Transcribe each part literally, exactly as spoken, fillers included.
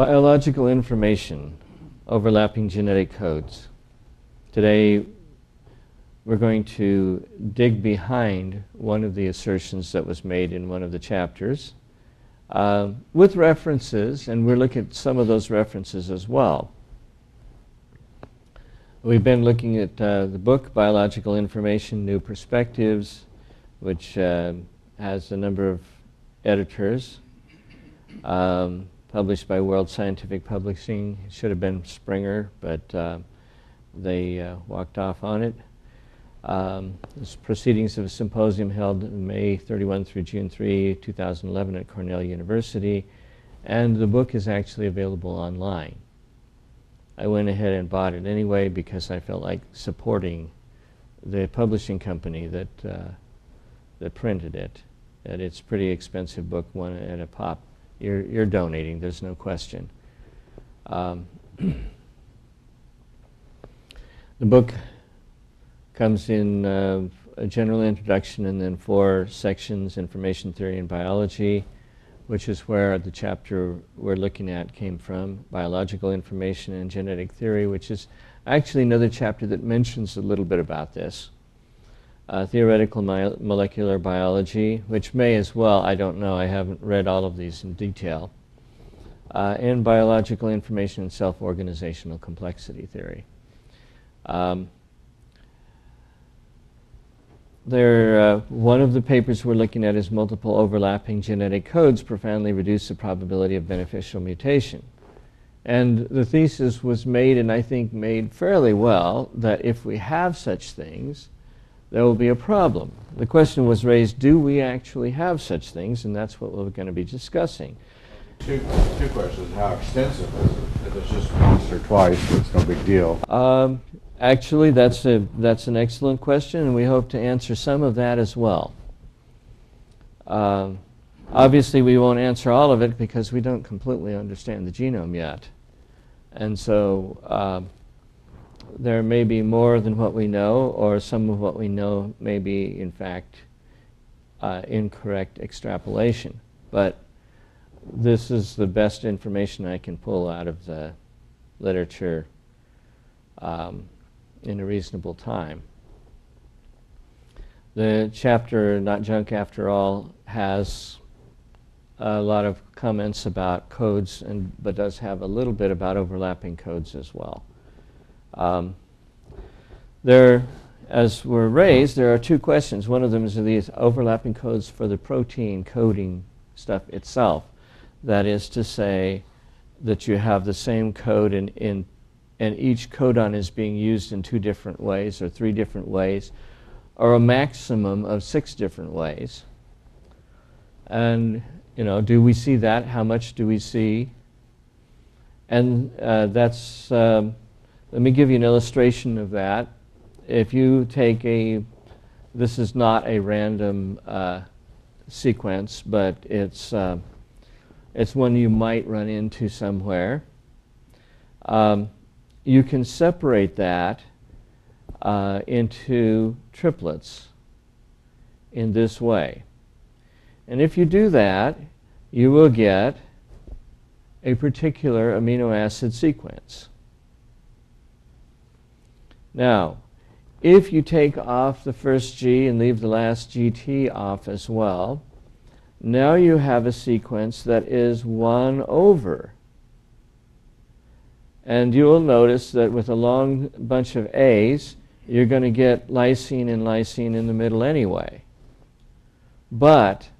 Biological information, overlapping genetic codes. Today, we're going to dig behind one of the assertions that was made in one of the chapters uh, with references, and we'll look at some of those references as well. We've been looking at uh, the book, Biological Information: New Perspectives, which uh, has a number of editors, um, published by World Scientific Publishing. It should have been Springer, but uh, they uh, walked off on it. Um, this proceedings of a symposium held May thirty-first through June third, two thousand eleven at Cornell University, and the book is actually available online. I went ahead and bought it anyway because I felt like supporting the publishing company that uh, that printed it. And it's a pretty expensive book, one at a pop. You're you're donating. There's no question. Um, the book comes in uh, a general introduction and then four sections: information theory and biology, which is where the chapter we're looking at came from, biological information and genetic theory, which is actually another chapter that mentions a little bit about this. Uh, theoretical molecular biology, which may as well, I don't know, I haven't read all of these in detail, uh, and biological information and self-organizational complexity theory. Um, There, uh, one of the papers we're looking at is multiple overlapping genetic codes profoundly reduce the probability of beneficial mutation. And the thesis was made, and I think made fairly well, that if we have such things, there will be a problem. The question was raised, do we actually have such things? And that's what we're going to be discussing. Two, two questions. How extensive is it? If it's just once or twice, it's no big deal. Um, Actually, that's a that's an excellent question, and we hope to answer some of that as well. Um, obviously, we won't answer all of it because we don't completely understand the genome yet, and so um, there may be more than what we know, or some of what we know may be, in fact, uh, incorrect extrapolation. But this is the best information I can pull out of the literature Um, in a reasonable time. The chapter, Not Junk After All, has a lot of comments about codes, and but does have a little bit about overlapping codes as well. Um, there, as were raised, there are two questions. One of them is, are these overlapping codes for the protein coding stuff itself? That is to say that you have the same code in, in and each codon is being used in two different ways, or three different ways, or a maximum of six different ways. And, you know, do we see that? How much do we see? And uh, that's, um, let me give you an illustration of that. If you take a, this is not a random uh, sequence, but it's, uh, it's one you might run into somewhere. Um, You can separate that uh, into triplets in this way. And if you do that, you will get a particular amino acid sequence. Now, if you take off the first G and leave the last G T off as well, now you have a sequence that is one over. And you will notice that with a long bunch of A's, you're going to get lysine and lysine in the middle anyway. But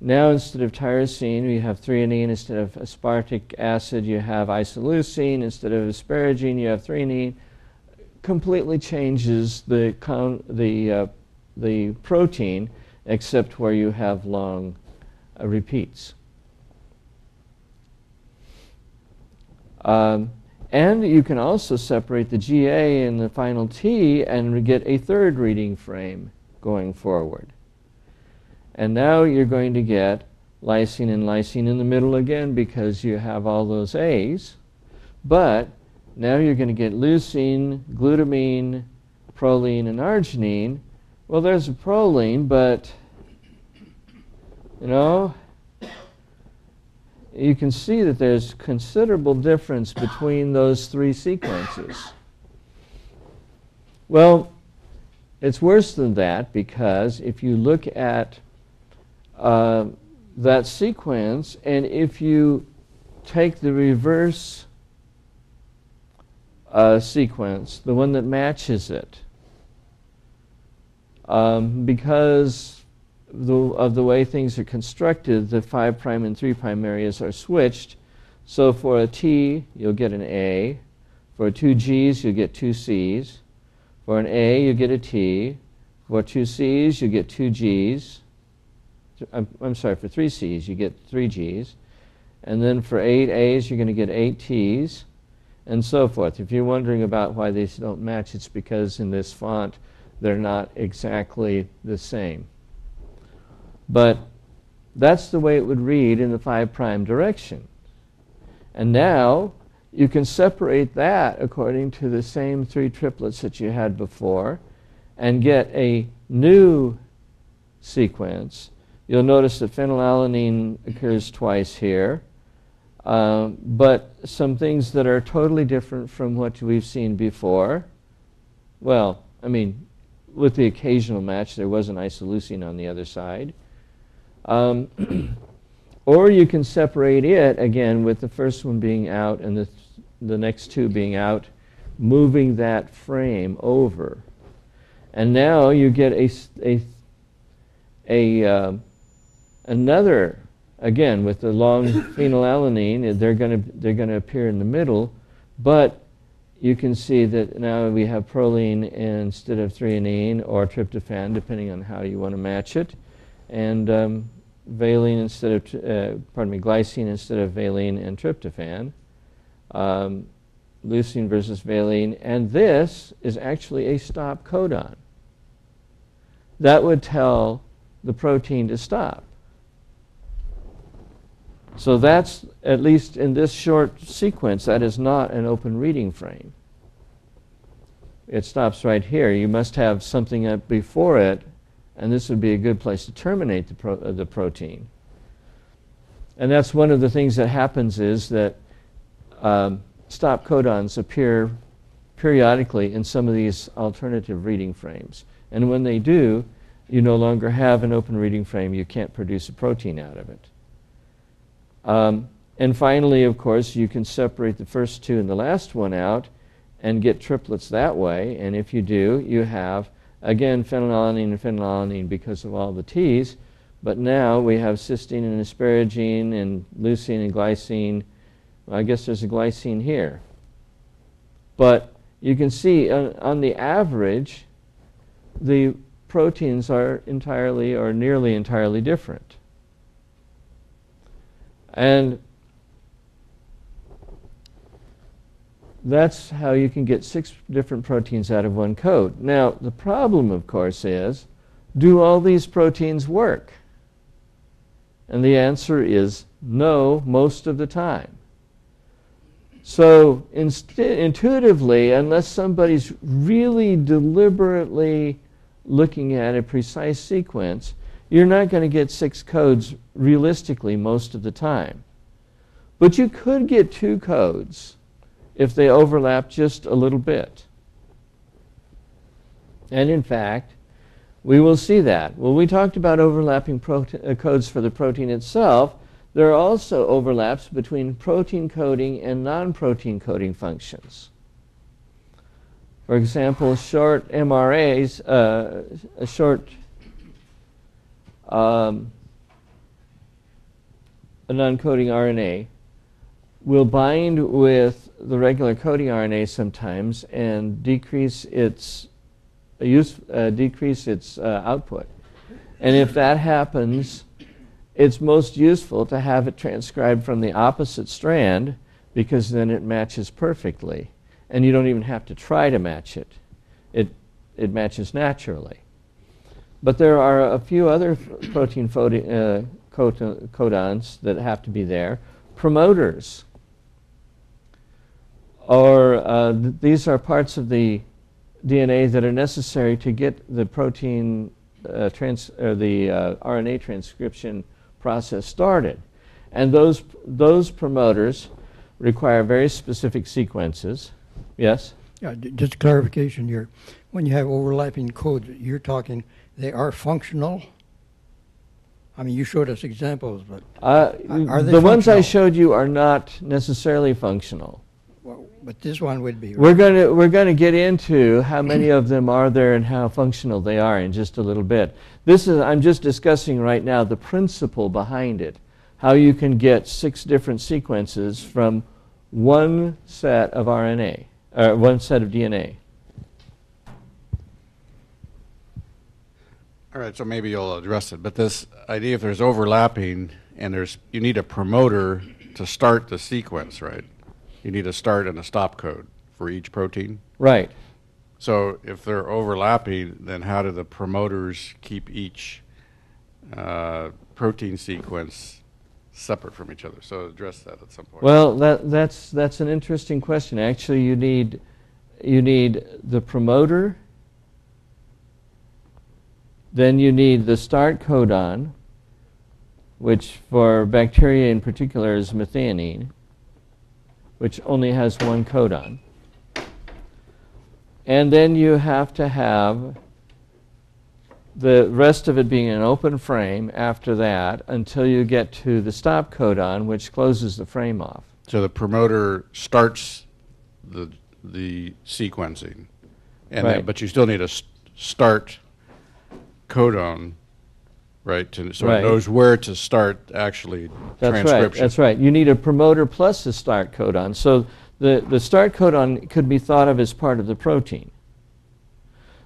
now, instead of tyrosine, you have threonine. Instead of aspartic acid, you have isoleucine. Instead of asparagine, you have threonine. Completely changes the, con the, uh, the protein, except where you have long uh, repeats. Um, And you can also separate the G A and the final T and get a third reading frame going forward. And now you're going to get lysine and lysine in the middle again because you have all those A's. But now you're going to get leucine, glutamine, proline, and arginine. Well, there's a proline, but, you know, you can see that there's considerable difference between those three sequences. Well, it's worse than that, because if you look at uh, that sequence, and if you take the reverse uh, sequence, the one that matches it, um, because the, of the way things are constructed, the five prime and three prime areas are switched. So for a T, you'll get an A. For two G's, you'll get two C's. For an A, you get a T. For two C's, you get two G's. I'm, I'm sorry, for three C's, you get three G's. And then for eight A's, you're going to get eight T's, and so forth. If you're wondering about why these don't match, it's because in this font, they're not exactly the same. But that's the way it would read in the five prime direction. And now, you can separate that according to the same three triplets that you had before and get a new sequence. You'll notice that phenylalanine occurs twice here, um, but some things that are totally different from what we've seen before. Well, I mean, with the occasional match, there was an isoleucine on the other side. Um, or you can separate it, again, with the first one being out and the th the next two being out, moving that frame over. And now you get a, a, a, uh, another, again, with the long phenylalanine, they're going to they're going to appear in the middle, but you can see that now we have proline instead of threonine, or tryptophan, depending on how you want to match it, and um, valine instead of, uh, pardon me, glycine instead of valine and tryptophan. Um, leucine versus valine, and this is actually a stop codon. That would tell the protein to stop. So that's, at least in this short sequence, that is not an open reading frame. It stops right here. You must have something up before it, and this would be a good place to terminate the, pro uh, the protein. And that's one of the things that happens, is that Um, stop codons appear periodically in some of these alternative reading frames. And when they do, you no longer have an open reading frame. You can't produce a protein out of it. Um, and finally, of course, you can separate the first two and the last one out and get triplets that way. And if you do, you have, again, phenylalanine and phenylalanine because of all the T's. But now we have cysteine and asparagine and leucine and glycine. I guess there's a glycine here. But you can see on, on the average, the proteins are entirely or nearly entirely different. And that's how you can get six different proteins out of one code. Now, the problem, of course, is, do all these proteins work? And the answer is no, most of the time. So intuitively, unless somebody's really deliberately looking at a precise sequence, you're not going to get six codes realistically most of the time. But you could get two codes if they overlap just a little bit. And in fact, we will see that. Well, we talked about overlapping uh, codes for the protein itself. There are also overlaps between protein coding and non-protein coding functions. For example, short M R As, uh, short um, non-coding R N A, will bind with the regular coding R N A sometimes and decrease its use, uh, decrease its uh, output. And if that happens, it's most useful to have it transcribed from the opposite strand, because then it matches perfectly. And you don't even have to try to match it. It, it matches naturally. But there are a few other protein uh, codons that have to be there. Promoters. Or uh, th these are parts of the D N A that are necessary to get the protein, uh, trans uh, the uh, R N A transcription process started. And those, those promoters require very specific sequences. Yes? Yeah, just clarification here. When you have overlapping codes, you're talking they are functional? I mean, you showed us examples, but uh, are they the ones I showed you are not necessarily functional. Well, but this one would be. Right? We're going to we're going to get into how many of them are there and how functional they are in just a little bit. This is I'm just discussing right now the principle behind it, how you can get six different sequences from one set of R N A, or one set of D N A. All right, so maybe you'll address it, but this idea if there's overlapping and there's, you need a promoter to start the sequence, right? You need a start and a stop code for each protein? Right. So if they're overlapping, then how do the promoters keep each uh, protein sequence separate from each other? So address that at some point. Well, that, that's, that's an interesting question. Actually, you need, you need the promoter. Then you need the start codon, which for bacteria in particular is methionine, which only has one codon. And then you have to have the rest of it being an open frame after that until you get to the stop codon, which closes the frame off. So the promoter starts the, the sequencing, and right. then, but you still need a st- start codon, right? To, so right. it knows where to start actually that's transcription. Right, that's right. You need a promoter plus a start codon. So the, the start codon could be thought of as part of the protein.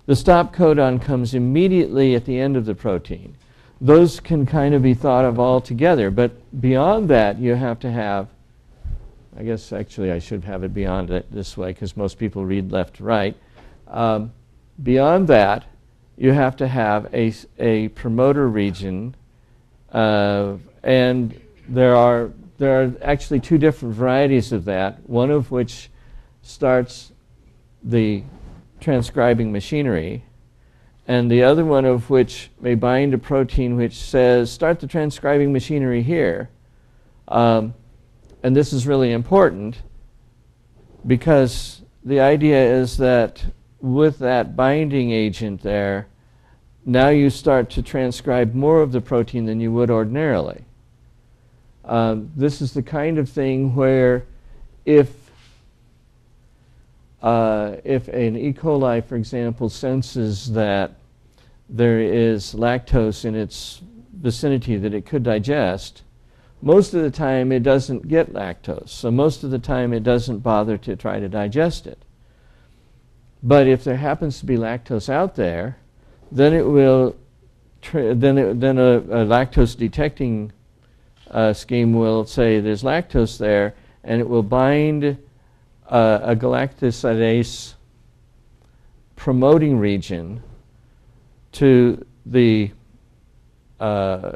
The stop codon comes immediately at the end of the protein. Those can kind of be thought of all together, but beyond that you have to have, I guess actually I should have it beyond it this way because most people read left to right. Um, beyond that, you have to have a, a promoter region, uh, and there are, there are actually two different varieties of that, one of which starts the transcribing machinery, and the other one of which may bind a protein which says, start the transcribing machinery here. Um, and this is really important because the idea is that with that binding agent there, now you start to transcribe more of the protein than you would ordinarily. Um, this is the kind of thing where if uh, if an E. coli, for example, senses that there is lactose in its vicinity that it could digest, most of the time it doesn't get lactose. So most of the time it doesn't bother to try to digest it. But if there happens to be lactose out there, then it will, then it, then a, a lactose detecting uh, scheme will say there's lactose there, and it will bind uh, a galactosidase promoting region to the uh,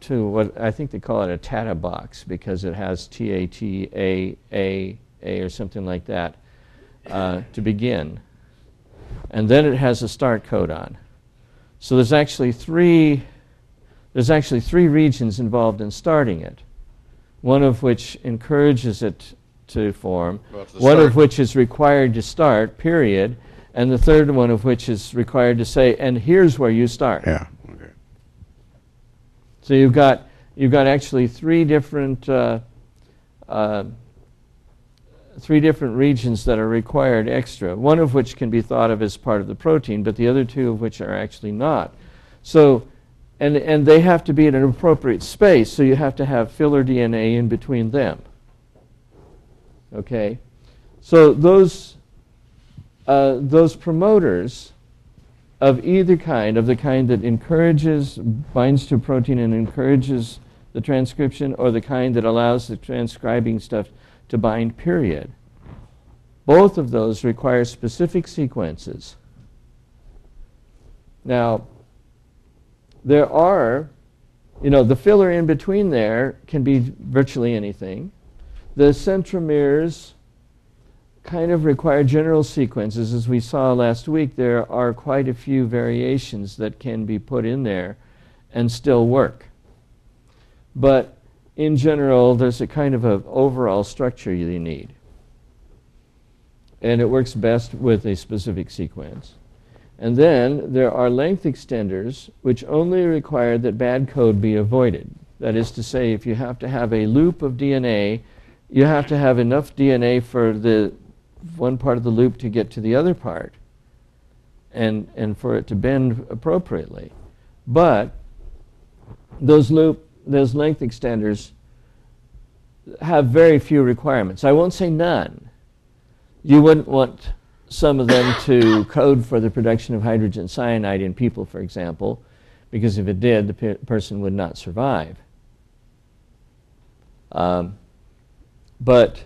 to what I think they call it a TATA box because it has T A T A A A or something like that uh, to begin. And then it has a start codon. So there's actually three there's actually three regions involved in starting it, one of which encourages it to form, well, one of which is required to start, period, and the third one of which is required to say, and here's where you start. Yeah. Okay. So you've got you've got actually three different uh, uh, three different regions that are required extra, one of which can be thought of as part of the protein, but the other two of which are actually not. So, and, and they have to be in an appropriate space, so you have to have filler D N A in between them. Okay? So those, uh, those promoters of either kind, of the kind that encourages, binds to protein and encourages the transcription, or the kind that allows the transcribing stuff to bind, period. Both of those require specific sequences. Now, there are, you know, the filler in between there can be virtually anything. The centromeres kind of require general sequences. As we saw last week, there are quite a few variations that can be put in there and still work. But in general, there's a kind of an overall structure you need. And it works best with a specific sequence. And then there are length extenders which only require that bad code be avoided. That is to say, if you have to have a loop of D N A, you have to have enough D N A for the one part of the loop to get to the other part and, and for it to bend appropriately. But those loop, those length extenders have very few requirements. I won't say none. You wouldn't want some of them to code for the production of hydrogen cyanide in people, for example, because if it did, the pe person would not survive. Um, but,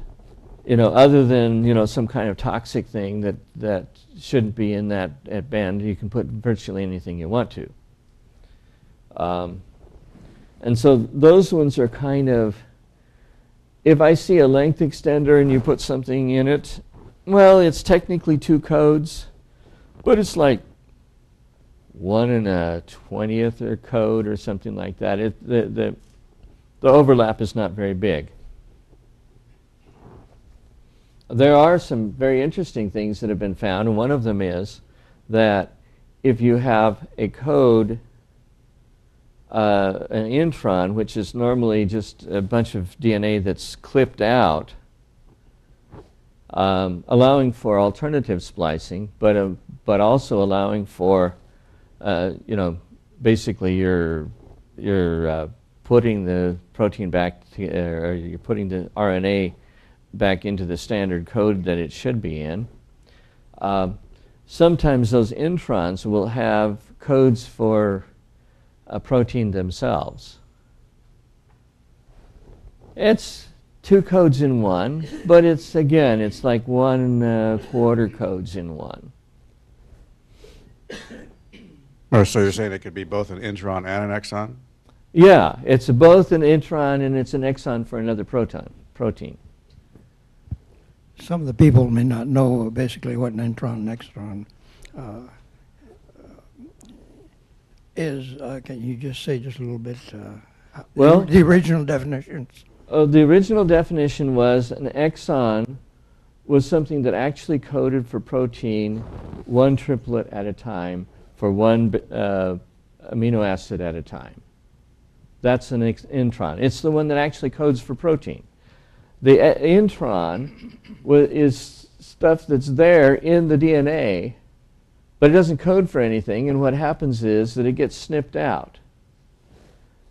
you know, other than, you know, some kind of toxic thing that, that shouldn't be in that at band, you can put virtually anything you want to. Um, and so those ones are kind of, if I see a length extender and you put something in it, well, it's technically two codes, but it's like one and a twentieth or code or something like that. It, the, the, the overlap is not very big. There are some very interesting things that have been found, and one of them is that if you have a code, uh, an intron, which is normally just a bunch of D N A that's clipped out, Um, allowing for alternative splicing, but uh, but also allowing for, uh, you know, basically you're you're uh, putting the protein back, to, uh, or you're putting the R N A back into the standard code that it should be in. Uh, sometimes those introns will have codes for a protein themselves. It's two codes in one, but it's, again, it's like one uh, quarter codes in one. Oh, so you're saying it could be both an intron and an exon? Yeah, it's both an intron and it's an exon for another proton, protein. Some of the people may not know basically what an intron and exon uh, is. Uh, can you just say just a little bit uh, well, the, the original definitions? Uh, the original definition was an exon was something that actually coded for protein one triplet at a time for one uh, amino acid at a time. That's an ex intron. It's the one that actually codes for protein. The uh, intron is stuff that's there in the D N A, but it doesn't code for anything, and what happens is that it gets snipped out.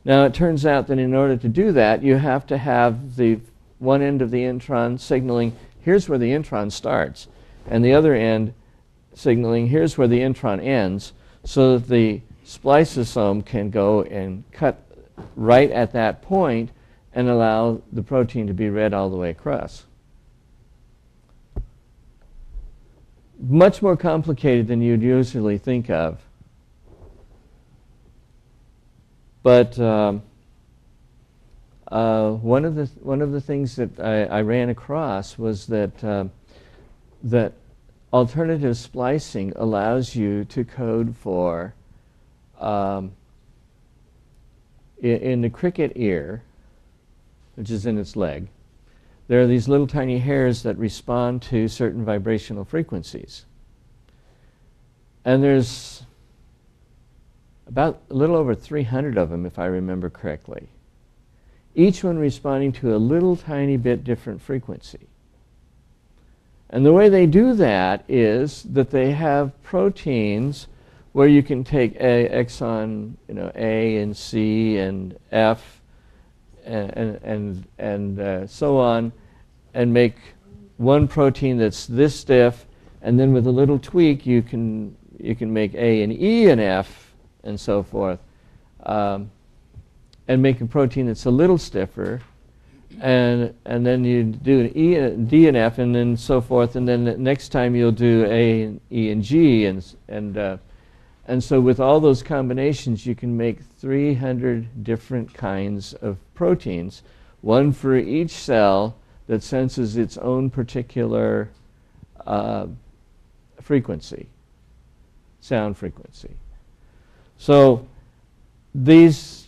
Now, it turns out that in order to do that, you have to have the one end of the intron signaling, here's where the intron starts, and the other end signaling, here's where the intron ends, so that the spliceosome can go and cut right at that point and allow the protein to be read all the way across. Much more complicated than you'd usually think of. But um, uh, one of the th one of the things that I, I ran across was that uh, that alternative splicing allows you to code for um, in, in the cricket ear, which is in its leg. There are these little tiny hairs that respond to certain vibrational frequencies, and there's about a little over three hundred of them, if I remember correctly. Each one responding to a little tiny bit different frequency. And the way they do that is that they have proteins where you can take a exon, you know, A and C and F and, and, and, and uh, so on, and make one protein that's this stiff, and then with a little tweak you can, you can make A and E and F and so forth, um, and make a protein that's a little stiffer, and and then you do an E and D and F, and then so forth, and then the next time you'll do A and E and G, and and uh, and so with all those combinations, you can make three hundred different kinds of proteins, one for each cell that senses its own particular uh, frequency, sound frequency. So these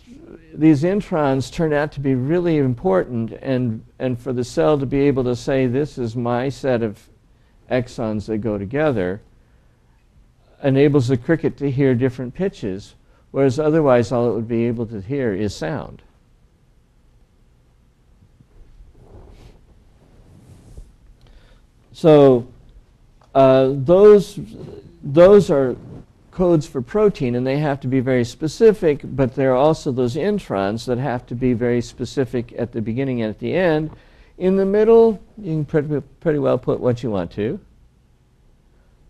these introns turn out to be really important, and, and for the cell to be able to say, this is my set of exons that go together, enables the cricket to hear different pitches, whereas otherwise all it would be able to hear is sound. So uh, those, those are codes for protein, and they have to be very specific, but there are also those introns that have to be very specific at the beginning and at the end. In the middle, you can pretty, pretty well put what you want to,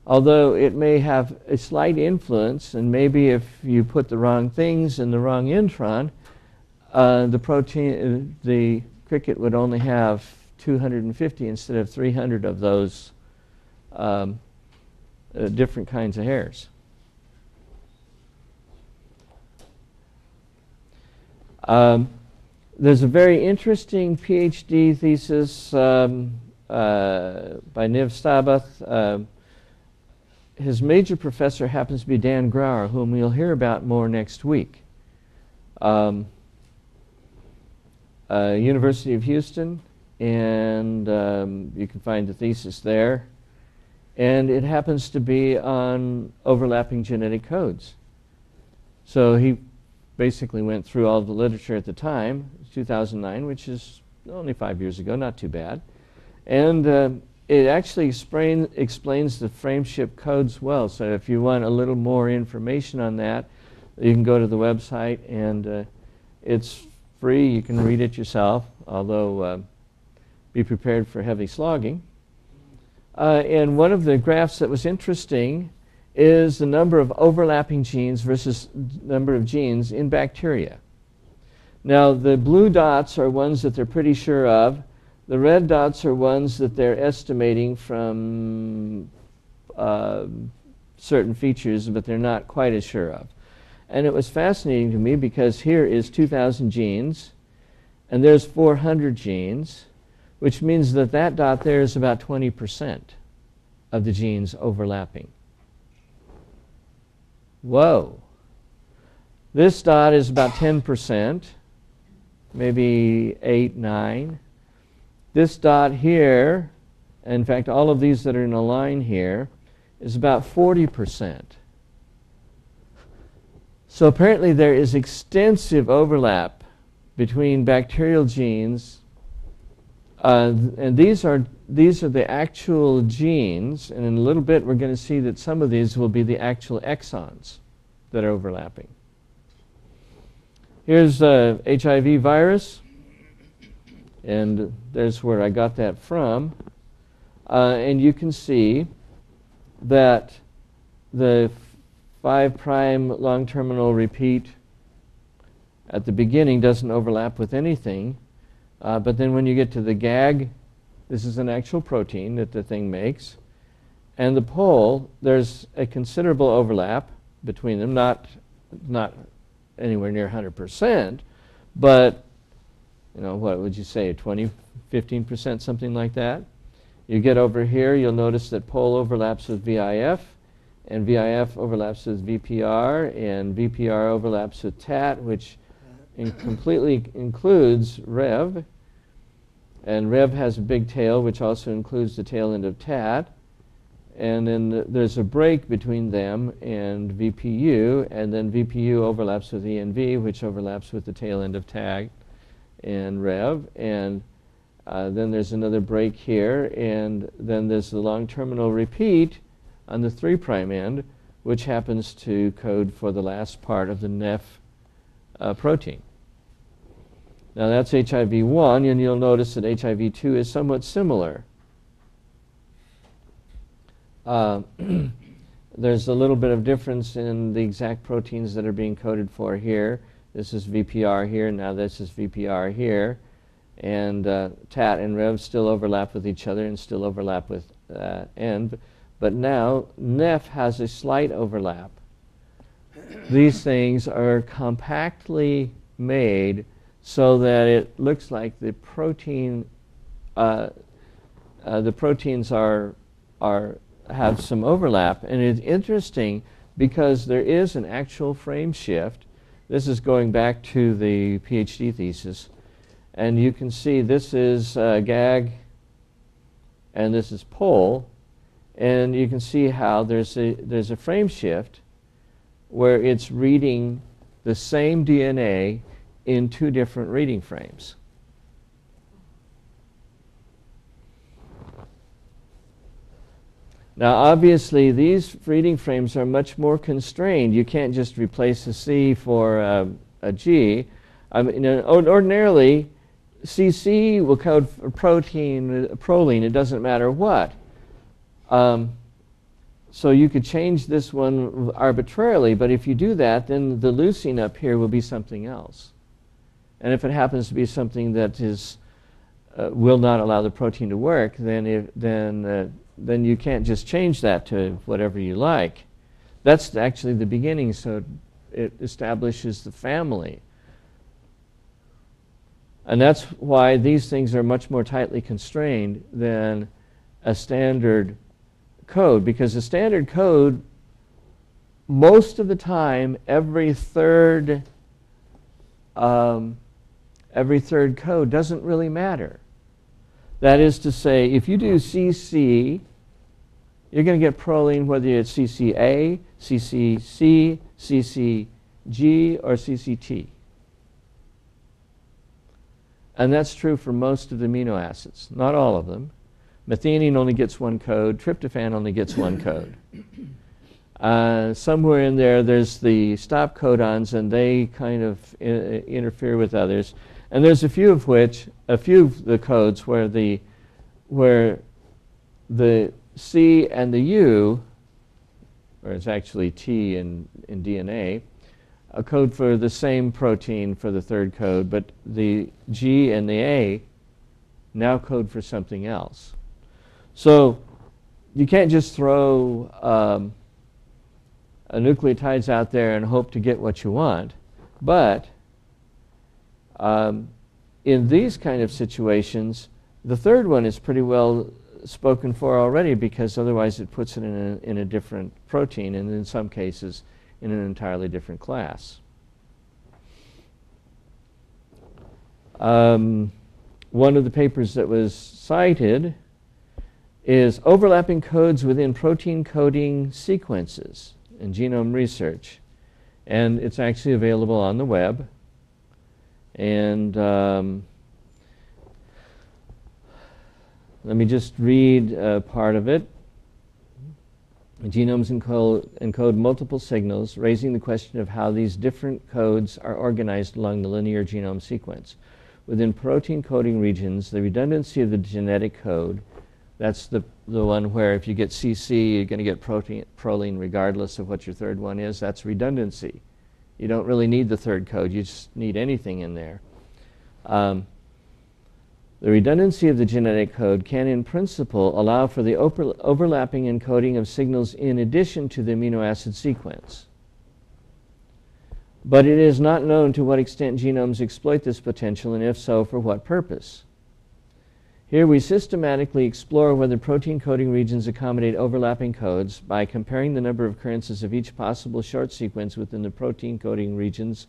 although it may have a slight influence, and maybe if you put the wrong things in the wrong intron, uh, the protein, uh, the cricket would only have two hundred fifty instead of three hundred of those um, uh, different kinds of hairs. Um, there's a very interesting PhD thesis um, uh, by Niv Sabath. Uh, his major professor happens to be Dan Grauer, whom we'll hear about more next week. Um, uh, University of Houston, and um, you can find the thesis there. And it happens to be on overlapping genetic codes. So he basically went through all the literature at the time, two thousand nine, which is only five years ago, not too bad. And uh, it actually explain, explains the frameshift codes well. So if you want a little more information on that, you can go to the website, and uh, it's free. You can read it yourself, although uh, be prepared for heavy slogging. Uh, and one of the graphs that was interesting is the number of overlapping genes versus number of genes in bacteria. Now, the blue dots are ones that they're pretty sure of. The red dots are ones that they're estimating from uh, certain features, but they're not quite as sure of. And it was fascinating to me, because here is two thousand genes, and there's four hundred genes, which means that that dot there is about twenty percent of the genes overlapping. Whoa. This dot is about ten percent, maybe eight, nine. This dot here, in fact, all of these that are in a line here, is about forty percent. So apparently there is extensive overlap between bacterial genes, uh, and these are These are the actual genes, and in a little bit we're going to see that some of these will be the actual exons that are overlapping. Here's the uh, H I V virus, and there's where I got that from. Uh, and you can see that the five prime long terminal repeat at the beginning doesn't overlap with anything, uh, but then when you get to the gag, this is an actual protein that the thing makes. And the pole, there's a considerable overlap between them, not, not anywhere near one hundred percent, but, you know, what would you say, twenty, fifteen percent, something like that. You get over here, you'll notice that pole overlaps with V I F, and V I F overlaps with V P R, and V P R overlaps with T A T, which in completely includes Rev. And Rev has a big tail, which also includes the tail end of T A T. And then th there's a break between them and V P U. And then V P U overlaps with E N V, which overlaps with the tail end of T A G and Rev. And uh, then there's another break here. And then there's the long terminal repeat on the three prime end, which happens to code for the last part of the N E F uh, protein. Now that's H I V one, and you'll notice that H I V two is somewhat similar. Uh, there's a little bit of difference in the exact proteins that are being coded for here. This is V P R here, now this is V P R here. And uh, T A T and Rev still overlap with each other and still overlap with uh, N. But now N E F has a slight overlap. These things are compactly made so that it looks like the protein, uh, uh, the proteins are, are, have some overlap. And it's interesting because there is an actual frame shift This is going back to the PhD thesis. And you can see this is uh, G A G and this is P O L. And you can see how there's a, there's a frame shift where it's reading the same D N A in two different reading frames. Now, obviously, these reading frames are much more constrained. You can't just replace a C for um, a G. I mean, ordinarily, C C will code for protein, proline, it doesn't matter what. Um, so you could change this one arbitrarily, but if you do that, then the leucine up here will be something else. And if it happens to be something that is, uh, will not allow the protein to work, then, if, then uh, then you can't just change that to whatever you like. That's actually the beginning, so it establishes the family. And that's why these things are much more tightly constrained than a standard code, because a standard code, most of the time, every third, um, every third code doesn't really matter. That is to say, if you do C C, you're going to get proline whether it's C C A, C C C, C C G, or C C T. And that's true for most of the amino acids, not all of them. Methionine only gets one code. Tryptophan only gets one code. Uh, somewhere in there, there's the stop codons, and they kind of i- interfere with others. And there's a few of which, a few of the codes where the, where the C and the U, or it's actually T in, in D N A, a code for the same protein for the third code, but the G and the A now code for something else. So you can't just throw um, a nucleotides out there and hope to get what you want, but Um, in these kind of situations, the third one is pretty well spoken for already, because otherwise it puts it in a, in a different protein, and in some cases in an entirely different class. Um, one of the papers that was cited is Overlapping Codes Within Protein Coding Sequences in Genome Research. And it's actually available on the web. And um, let me just read uh, part of it. Genomes encode, encode multiple signals, raising the question of how these different codes are organized along the linear genome sequence. Within protein coding regions, the redundancy of the genetic code, that's the, the one where if you get C C, you're going to get protein, proline regardless of what your third one is, that's redundancy. You don't really need the third code. You just need anything in there. Um, the redundancy of the genetic code can, in principle, allow for the over overlapping encoding of signals in addition to the amino acid sequence. But it is not known to what extent genomes exploit this potential, and if so, for what purpose. Here we systematically explore whether protein coding regions accommodate overlapping codes by comparing the number of occurrences of each possible short sequence within the protein coding regions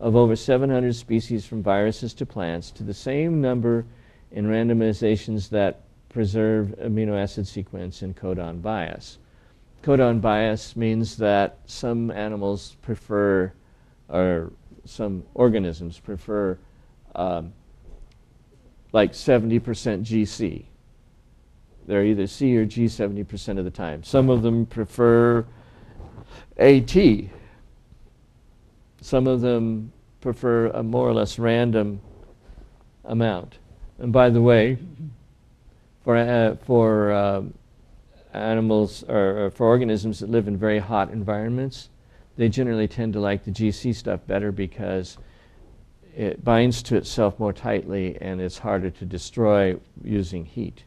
of over seven hundred species from viruses to plants to the same number in randomizations that preserve amino acid sequence and codon bias. Codon bias means that some animals prefer, or some organisms prefer, um, like seventy percent G C. They're either C or G seventy percent of the time. Some of them prefer A T. Some of them prefer a more or less random amount. And by the way, for, uh, for um, animals or, or for organisms that live in very hot environments, they generally tend to like the G C stuff better because it binds to itself more tightly and it's harder to destroy using heat.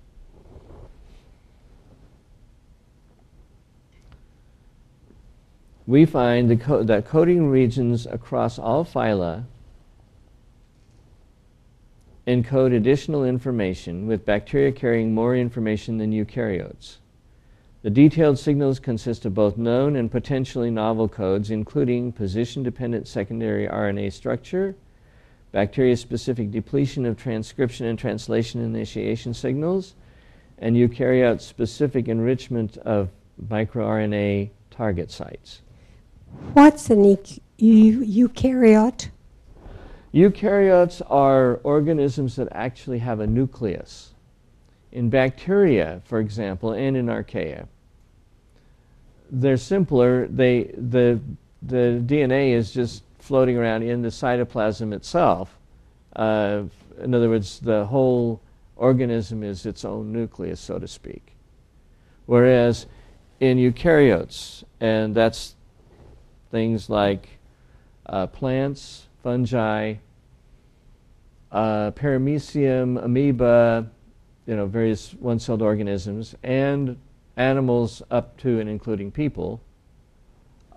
We find the co that coding regions across all phyla encode additional information, with bacteria carrying more information than eukaryotes. The detailed signals consist of both known and potentially novel codes, including position-dependent secondary R N A structure, bacteria-specific depletion of transcription and translation initiation signals, and eukaryote-specific enrichment of microRNA target sites. What's an e- e- eukaryote? Eukaryotes are organisms that actually have a nucleus. In bacteria, for example, and in archaea, they're simpler. They, the, the D N A is just floating around in the cytoplasm itself. Uh, in other words, the whole organism is its own nucleus, so to speak. Whereas in eukaryotes, and that's things like uh, plants, fungi, uh, paramecium, amoeba, you know, various one-celled organisms, and animals up to and including people,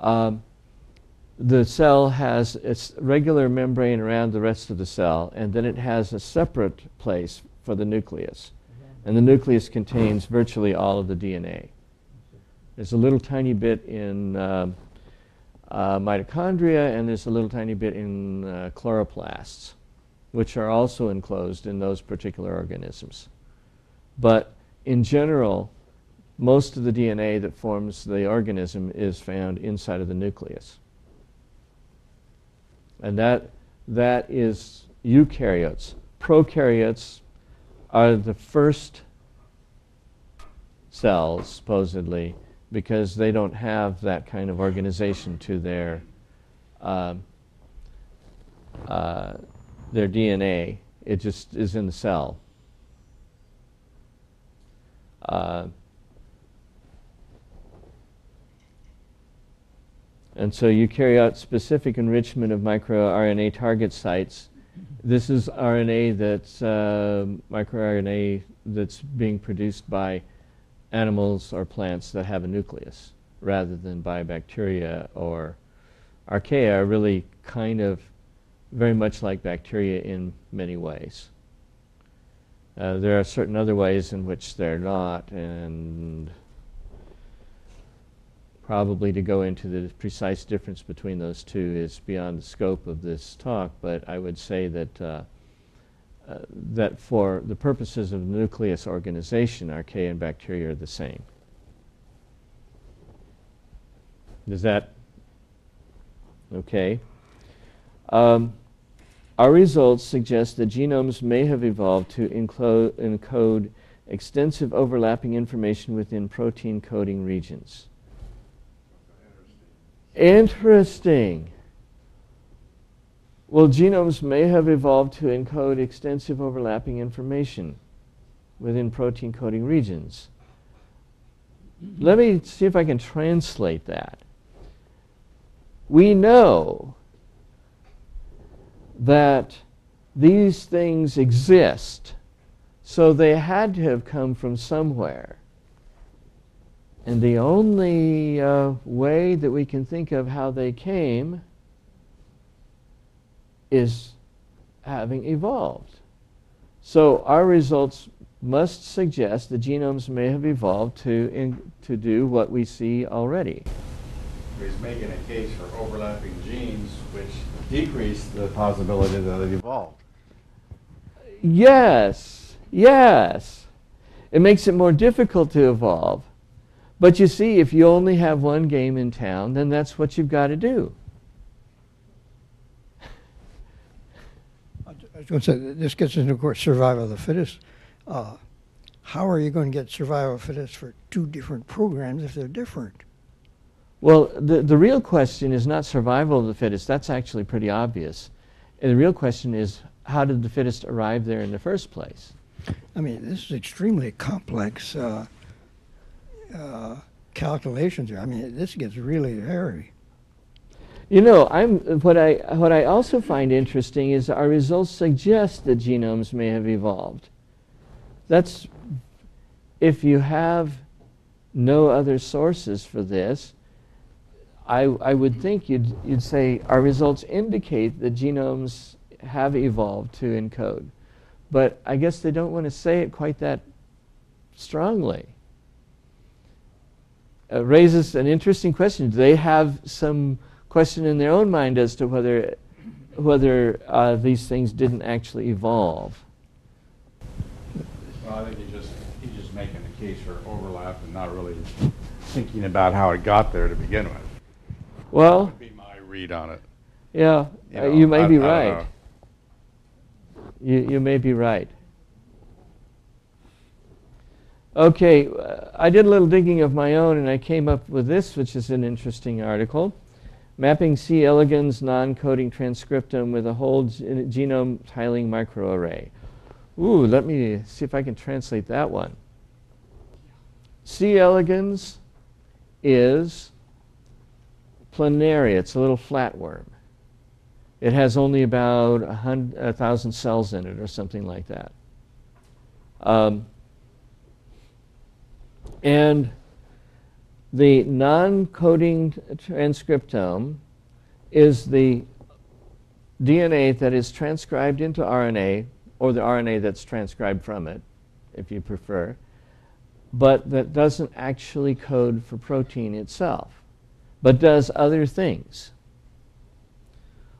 um, the cell has its regular membrane around the rest of the cell, and then it has a separate place for the nucleus. Mm-hmm. And the nucleus contains virtually all of the D N A. There's a little tiny bit in uh, uh, mitochondria, and there's a little tiny bit in uh, chloroplasts, which are also enclosed in those particular organisms. But in general, most of the D N A that forms the organism is found inside of the nucleus. And that, that is eukaryotes. Prokaryotes are the first cells, supposedly, because they don't have that kind of organization to their, uh, uh, their D N A. It just is in the cell. Uh, and so eukaryote specific enrichment of microRNA target sites. This is R N A that's uh, microRNA that's being produced by animals or plants that have a nucleus, rather than by bacteria or archaea, are really kind of very much like bacteria in many ways. Uh, there are certain other ways in which they're not, and probably to go into the precise difference between those two is beyond the scope of this talk, but I would say that, uh, uh, that for the purposes of nucleus organization, archaea and bacteria are the same. Is that okay? Um, Our results suggest that genomes may have evolved to encode extensive overlapping information within protein coding regions. Interesting. Well, genomes may have evolved to encode extensive overlapping information within protein coding regions. Let me see if I can translate that. We know that these things exist, so they had to have come from somewhere. And the only uh, way that we can think of how they came is having evolved. So our results must suggest that genomes may have evolved to, in, to do what we see already. He's making a case for overlapping genes which decrease the possibility that it evolved. Yes, yes. It makes it more difficult to evolve. But you see, if you only have one game in town, then that's what you've got to do. I was going to say, this gets into, of course, survival of the fittest. Uh, how are you going to get survival of the fittest for two different programs if they're different? Well, the, the real question is not survival of the fittest. That's actually pretty obvious. And the real question is, how did the fittest arrive there in the first place? I mean, this is extremely complex uh, uh, calculations here. I mean, this gets really hairy. You know, I'm, what, I, what I also find interesting is our results suggest that genomes may have evolved. That's, if you have no other sources for this, I, I would think you'd, you'd say our results indicate that genomes have evolved to encode. But I guess they don't want to say it quite that strongly. uh, raises an interesting question. Do they have some question in their own mind as to whether whether uh, these things didn't actually evolve? Well, I think he just he's just making the case for overlap and not really thinking about how it got there to begin with. Well, that would be my read on it. Yeah, you, know, uh, you may I, be right. You you may be right. Okay, uh, I did a little digging of my own, and I came up with this, which is an interesting article. Mapping C. elegans non-coding transcriptome with a whole genome tiling microarray. Ooh, let me see if I can translate that one. C. elegans is planaria. It's a little flatworm. It has only about a hundred, a thousand cells in it or something like that. Um, And the non-coding transcriptome is the D N A that is transcribed into R N A, or the R N A that's transcribed from it, if you prefer, but that doesn't actually code for protein itself, but does other things.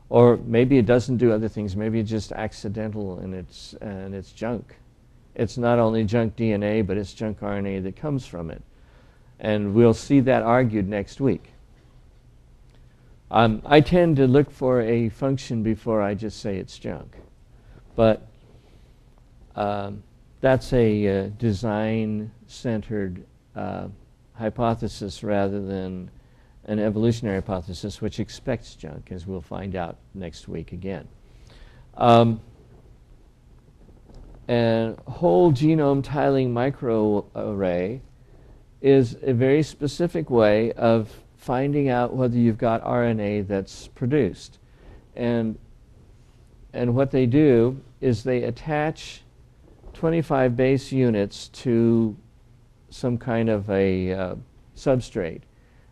Or maybe it doesn't do other things. Maybe it's just accidental and it's, and it's junk. It's not only junk D N A, but it's junk R N A that comes from it. And we'll see that argued next week. Um, I tend to look for a function before I just say it's junk. But um, that's a uh, design-centered uh, hypothesis rather than an evolutionary hypothesis, which expects junk, as we'll find out next week again. Um, And whole genome tiling microarray is a very specific way of finding out whether you've got R N A that's produced. And, and what they do is they attach twenty-five base units to some kind of a uh, substrate.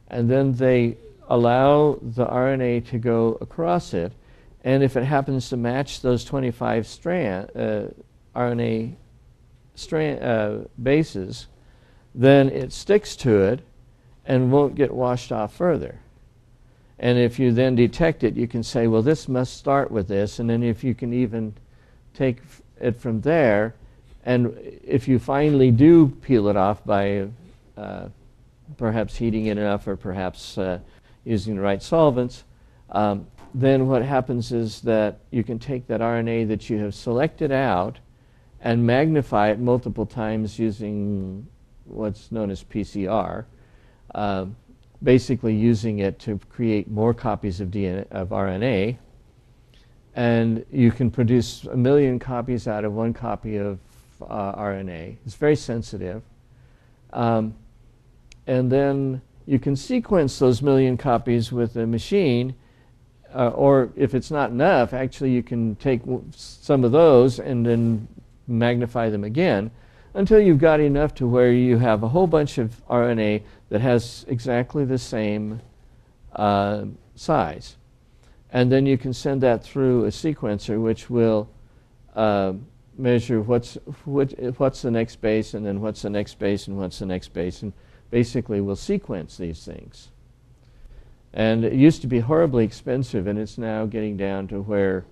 And then they allow the R N A to go across it. And if it happens to match those twenty-five strands, uh, R N A strand, uh, bases, then it sticks to it and won't get washed off further. And if you then detect it, you can say, well, this must start with this. And then if you can even take it from there, and if you finally do peel it off by uh, perhaps heating it enough or perhaps uh, using the right solvents, um, then what happens is that you can take that R N A that you have selected out and magnify it multiple times using what's known as P C R, uh, basically using it to create more copies of D N A, of R N A, and you can produce a million copies out of one copy of uh, R N A. It's very sensitive. Um, and then you can sequence those million copies with a machine, uh, or if it's not enough, actually you can take w some of those and then magnify them again until you've got enough to where you have a whole bunch of R N A that has exactly the same uh, size. And then you can send that through a sequencer, which will uh, measure what's, what, what's the next base, and then what's the next base, and what's the next base, and basically will sequence these things. And it used to be horribly expensive, and it's now getting down to where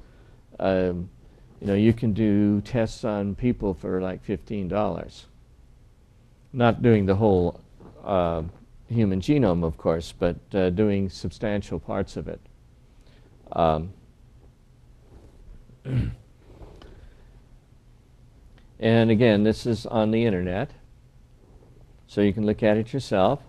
um, you know, you can do tests on people for like fifteen dollars. Not doing the whole uh, human genome, of course, but uh, doing substantial parts of it. Um, and again, this is on the internet, so you can look at it yourself.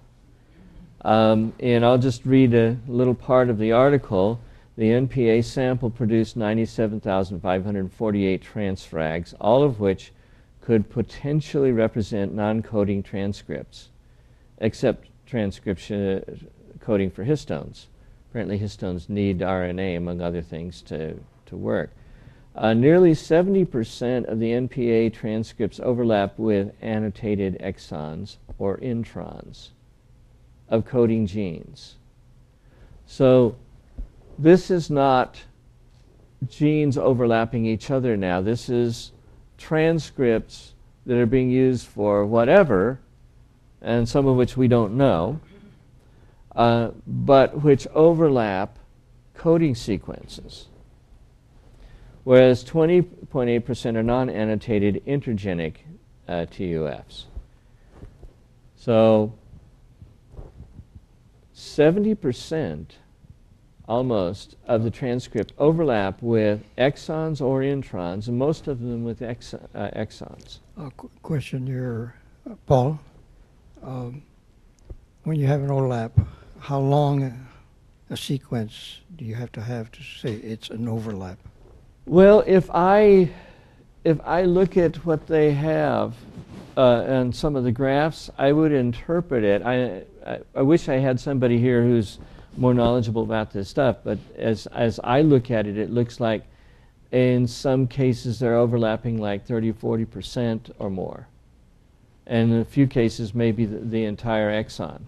Um, and I'll just read a little part of the article. The N P A sample produced ninety-seven thousand five hundred forty-eight transfrags, all of which could potentially represent non-coding transcripts, except transcription uh, coding for histones. Apparently histones need R N A, among other things, to, to work. Uh, nearly seventy percent of the N P A transcripts overlap with annotated exons or introns of coding genes. So this is not genes overlapping each other now. This is transcripts that are being used for whatever and some of which we don't know, uh, but which overlap coding sequences, whereas twenty point eight percent are non-annotated intergenic uh, T U Fs. So seventy percent almost of the transcript overlap with exons or introns, and most of them with ex uh, exons. Uh, qu question here, uh, Paul. Um, when you have an overlap, how long a sequence do you have to have to say it's an overlap? Well, if I, if I look at what they have uh, and some of the graphs, I would interpret it. I, I, I wish I had somebody here who's more knowledgeable about this stuff, but as, as I look at it, it looks like in some cases they're overlapping like thirty, forty percent or more. And in a few cases, maybe the, the entire exon.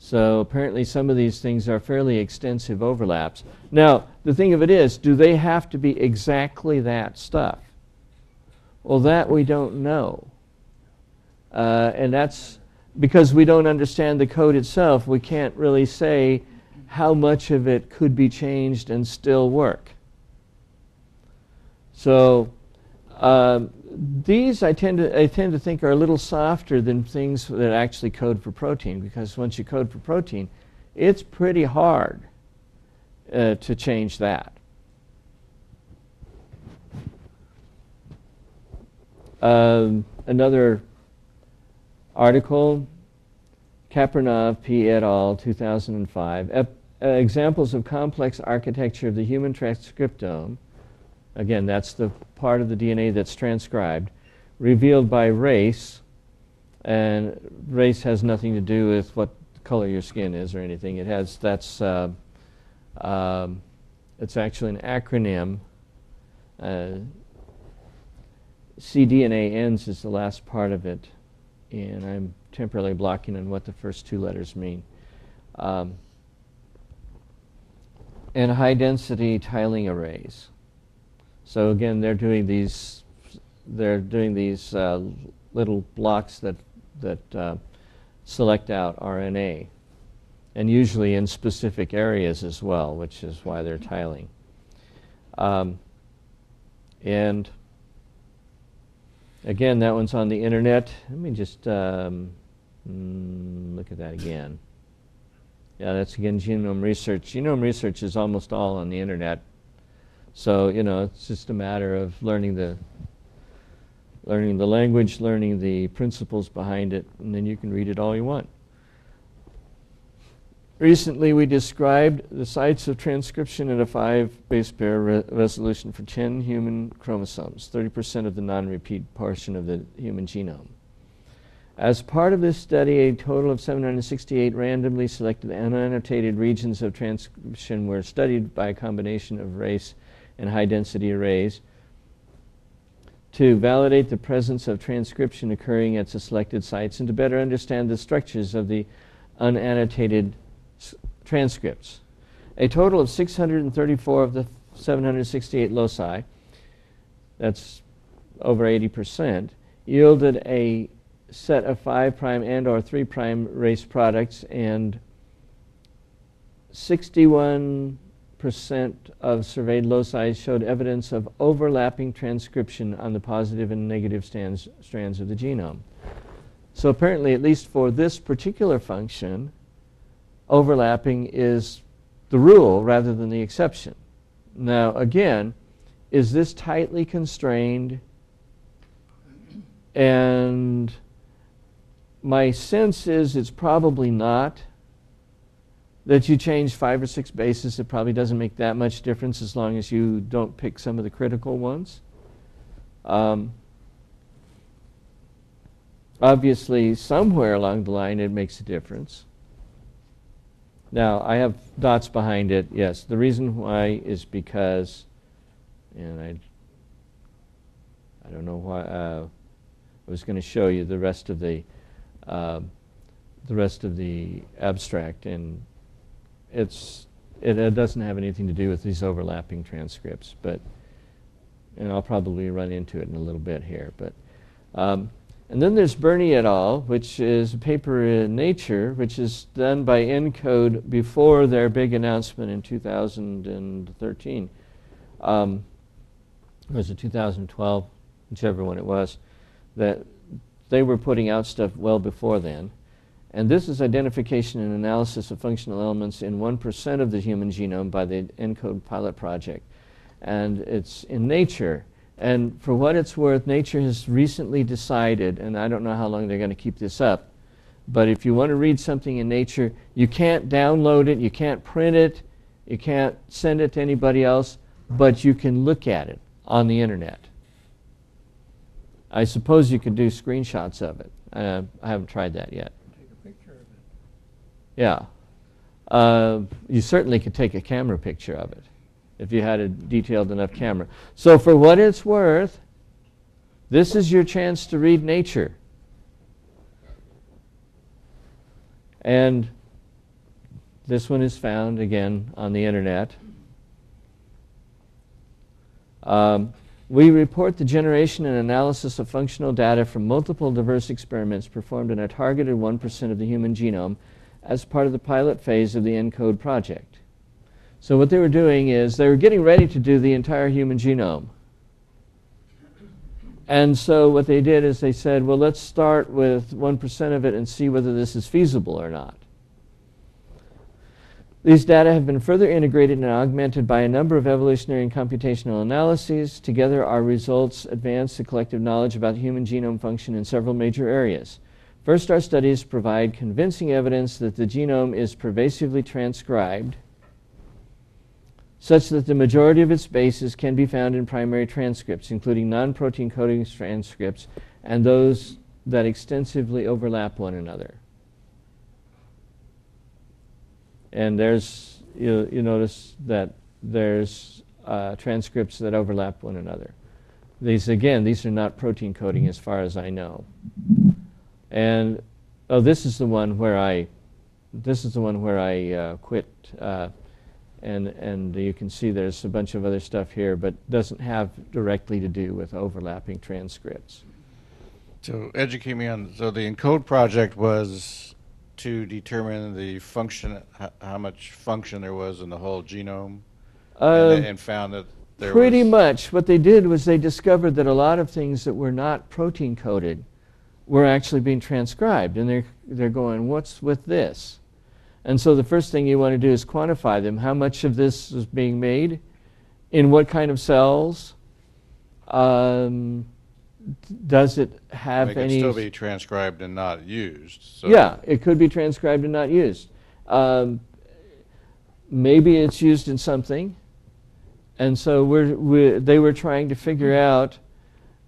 So apparently some of these things are fairly extensive overlaps. Now, the thing of it is, do they have to be exactly that stuff? Well, that we don't know. Uh, and that's because we don't understand the code itself. We can't really say how much of it could be changed and still work. So um, these I tend to I tend to think are a little softer than things that actually code for protein, because once you code for protein, it's pretty hard uh, to change that. Um, another article, Kapranov P. et al. two thousand five, Ep uh, examples of complex architecture of the human transcriptome. Again, that's the part of the D N A that's transcribed, revealed by race. And race has nothing to do with what color your skin is or anything. It has, that's, uh, um, it's actually an acronym. Uh, C D N A Ns is the last part of it. And I'm temporarily blocking on what the first two letters mean. Um, and high-density tiling arrays. So again, they're doing these, they're doing these uh, little blocks that that uh, select out R N A, and usually in specific areas as well, which is why they're tiling. Um, and again, that one's on the internet. Let me just um, mm, look at that again. Yeah, that's again genome research. Genome research is almost all on the internet. So, you know, it's just a matter of learning the learning the language, learning the principles behind it, and then you can read it all you want. Recently, we described the sites of transcription at a five-base pair re resolution for ten human chromosomes, thirty percent of the non-repeat portion of the human genome. As part of this study, a total of seven hundred sixty-eight randomly selected unannotated regions of transcription were studied by a combination of race and high-density arrays to validate the presence of transcription occurring at the selected sites and to better understand the structures of the unannotated transcripts. A total of six hundred thirty-four of the seven hundred sixty-eight loci, that's over eighty percent, yielded a set of five prime and or three prime race products, and sixty-one percent of surveyed loci showed evidence of overlapping transcription on the positive and negative strands, strands of the genome. So apparently, at least for this particular function, overlapping is the rule rather than the exception. Now again, is this tightly constrained? And my sense is it's probably not. That you change five or six bases, it probably doesn't make that much difference as long as you don't pick some of the critical ones. Um, obviously, somewhere along the line, it makes a difference. Now, I have dots behind it, yes. The reason why is because, and I, I don't know why, uh, I was going to show you the rest of the, uh, the rest of the abstract, and it's it, it doesn't have anything to do with these overlapping transcripts, but and I'll probably run into it in a little bit here, but um, And then there's Birney et al, which is a paper in Nature, which is done by ENCODE before their big announcement in two thousand thirteen. Um, it was in two thousand twelve, whichever one it was, that they were putting out stuff well before then. And this is identification and analysis of functional elements in one percent of the human genome by the ENCODE pilot project. And it's in Nature. And for what it's worth, Nature has recently decided, and I don't know how long they're going to keep this up, but if you want to read something in Nature, you can't download it, you can't print it, you can't send it to anybody else, but you can look at it on the internet. I suppose you could do screenshots of it. Uh, I haven't tried that yet. Take a picture of it. Yeah. Uh, you certainly could take a camera picture of it, if you had a detailed enough camera. So for what it's worth, this is your chance to read Nature. And this one is found, again, on the internet. Um, we report the generation and analysis of functional data from multiple diverse experiments performed in a targeted one percent of the human genome as part of the pilot phase of the ENCODE project. So what they were doing is they were getting ready to do the entire human genome. And so what they did is they said, well, let's start with one percent of it and see whether this is feasible or not. These data have been further integrated and augmented by a number of evolutionary and computational analyses. Together, our results advance the collective knowledge about human genome function in several major areas. First, our studies provide convincing evidence that the genome is pervasively transcribed, such that the majority of its bases can be found in primary transcripts, including non-protein coding transcripts and those that extensively overlap one another. And there's, you, you notice that there's uh, transcripts that overlap one another. These, again, these are not protein coding as far as I know. And, oh, this is the one where I, this is the one where I uh, quit. Uh, And, and you can see there's a bunch of other stuff here, but doesn't have directly to do with overlapping transcripts. So educate me on, so the ENCODE project was to determine the function, how much function there was in the whole genome, uh, and, and found that there pretty was much what they did was they discovered that a lot of things that were not protein coded were actually being transcribed, and they're, they're going, what's with this? And so the first thing you want to do is quantify them. How much of this is being made? In what kind of cells? Um, does it have it any... It could still be transcribed and not used. So. Yeah, it could be transcribed and not used. Um, maybe it's used in something. And so we're, we're, they were trying to figure out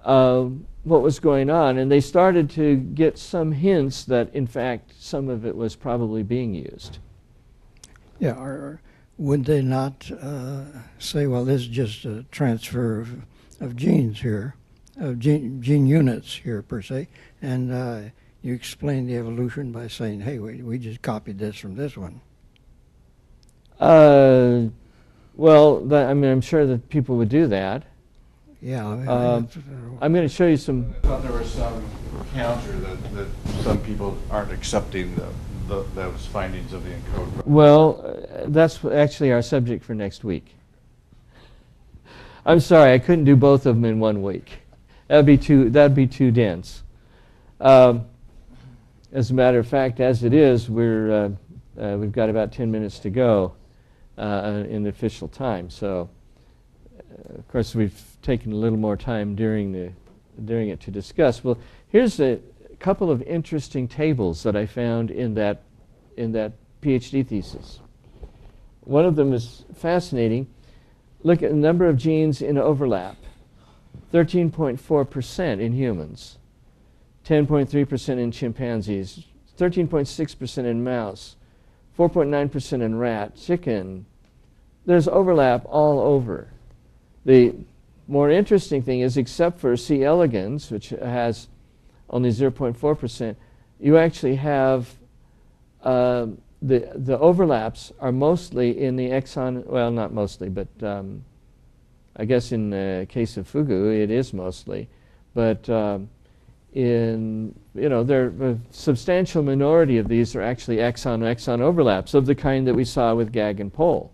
uh, what was going on, and they started to get some hints that, in fact, some of it was probably being used. Yeah, or, or would they not uh, say, well, this is just a transfer of, of genes here, of gene, gene units here, per se, and uh, you explain the evolution by saying, hey, we, we just copied this from this one? Uh, well, that, I mean, I'm sure that people would do that. Yeah, I mean, uh, I'm going to show you some. I thought there was some counter that, that some people aren't accepting the, the, those findings of the ENCODE project. Well, uh, that's actually our subject for next week. I'm sorry, I couldn't do both of them in one week. That'd be too. That'd be too dense. Um, as a matter of fact, as it is, we're uh, uh, we've got about ten minutes to go uh, in the official time. So, uh, of course, we've taken a little more time during the during it to discuss. Well, here's a couple of interesting tables that I found in that in that PhD thesis. One of them is fascinating. Look at the number of genes in overlap. thirteen point four percent in humans, ten point three percent in chimpanzees, thirteen point six percent in mouse, four point nine percent in rat, chicken. There's overlap all over. The more interesting thing is, except for C. elegans, which has only zero point four percent, you actually have uh, the the overlaps are mostly in the exon. Well, not mostly, but um, I guess in the case of fugu, it is mostly. But um, in, you know, there, a substantial minority of these are actually exon-exon overlaps of the kind that we saw with G A G and P O L.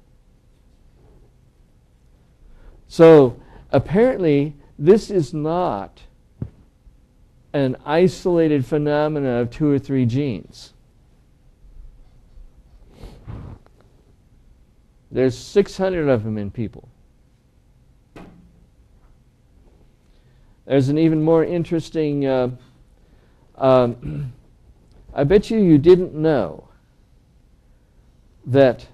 So apparently this is not an isolated phenomena of two or three genes. There's six hundred of them in people. There's an even more interesting, uh, um, I bet you you didn't know that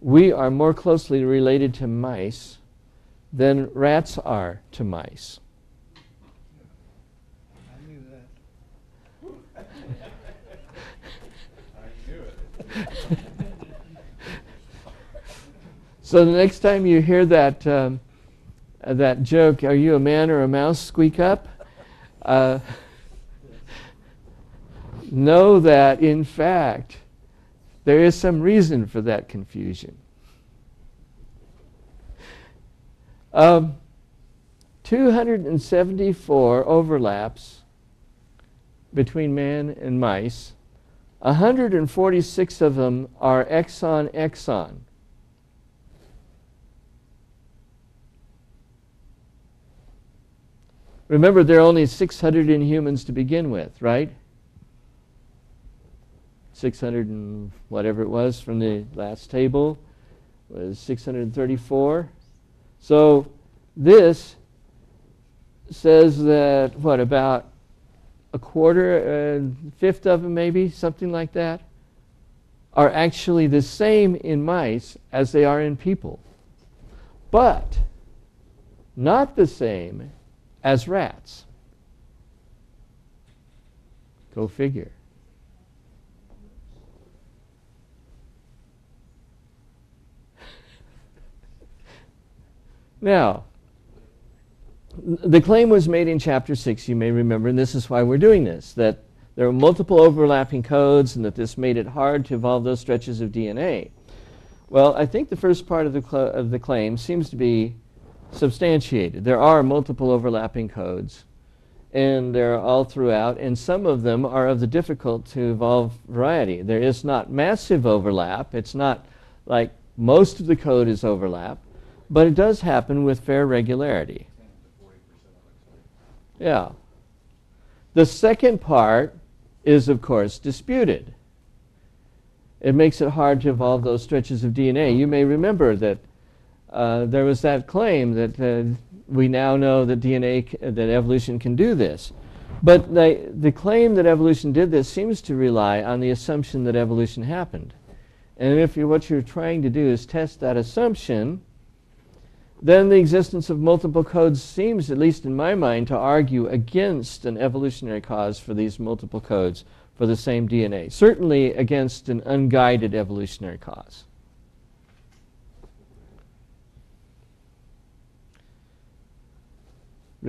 we are more closely related to mice than rats are to mice. I knew that. I knew it. So the next time you hear that um, uh, that joke, "Are you a man or a mouse?" squeak up, uh, know that in fact there is some reason for that confusion. Um, two hundred seventy-four overlaps between man and mice. one hundred forty-six of them are exon-exon. Remember, there are only six hundred in humans to begin with, right? six hundred and whatever it was from the last table was six hundred thirty-four. So this says that, what, about a quarter, a fifth of them maybe, something like that, are actually the same in mice as they are in people, but not the same as rats. Go figure. Now, the claim was made in chapter six, you may remember, and this is why we're doing this, that there are multiple overlapping codes and that this made it hard to evolve those stretches of D N A. Well, I think the first part of the, cl of the claim seems to be substantiated. There are multiple overlapping codes, and they're all throughout, and some of them are of the difficult to evolve variety. There is not massive overlap. It's not like most of the code is overlap, but it does happen with fair regularity. Yeah. The second part is, of course, disputed. It makes it hard to evolve those stretches of D N A. You may remember that Uh, there was that claim that uh, we now know that D N A, c that evolution can do this. But the, the claim that evolution did this seems to rely on the assumption that evolution happened. And if you, what you're trying to do is test that assumption, then the existence of multiple codes seems, at least in my mind, to argue against an evolutionary cause for these multiple codes for the same D N A, certainly against an unguided evolutionary cause.